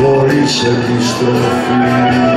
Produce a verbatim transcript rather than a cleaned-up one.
Χωρίς επιστροφή.